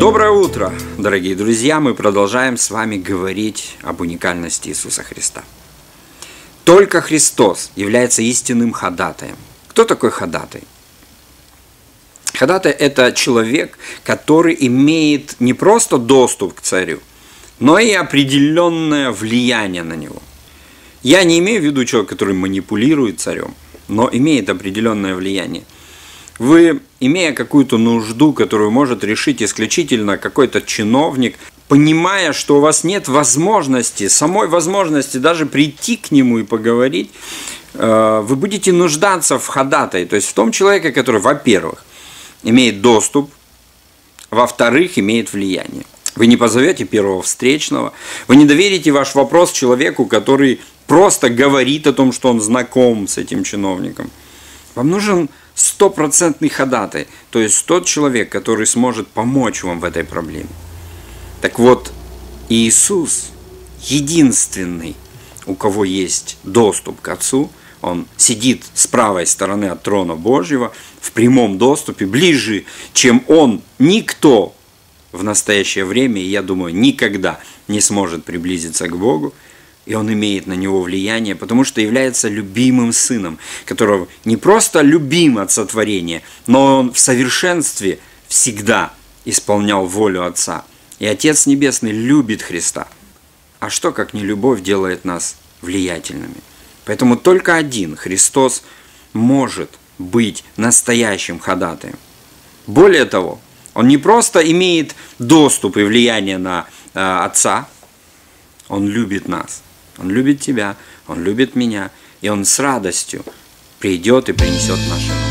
Доброе утро, дорогие друзья! Мы продолжаем с вами говорить об уникальности Иисуса Христа. Только Христос является истинным ходатаем. Кто такой ходатай? Ходатай – это человек, который имеет не просто доступ к царю, но и определенное влияние на него. Я не имею в виду человека, который манипулирует царем, но имеет определенное влияние. Вы, имея какую-то нужду, которую может решить исключительно какой-то чиновник, понимая, что у вас нет возможности, самой возможности даже прийти к нему и поговорить, вы будете нуждаться в ходатае, то есть в том человеке, который, во-первых, имеет доступ, во-вторых, имеет влияние. Вы не позовете первого встречного, вы не доверите ваш вопрос человеку, который просто говорит о том, что он знаком с этим чиновником. Вам нужен стопроцентный ходатай, то есть тот человек, который сможет помочь вам в этой проблеме. Так вот, Иисус единственный, у кого есть доступ к Отцу, Он сидит с правой стороны от трона Божьего, в прямом доступе, ближе, чем Он, никто в настоящее время, и я думаю, никогда не сможет приблизиться к Богу. И он имеет на него влияние, потому что является любимым сыном, которого не просто любим от сотворения, но он в совершенстве всегда исполнял волю Отца. И Отец Небесный любит Христа. А что, как не любовь, делает нас влиятельными? Поэтому только один Христос может быть настоящим ходатаем. Более того, он не просто имеет доступ и влияние на Отца, он любит нас. Он любит тебя, Он любит меня, и Он с радостью придет и принесет наше.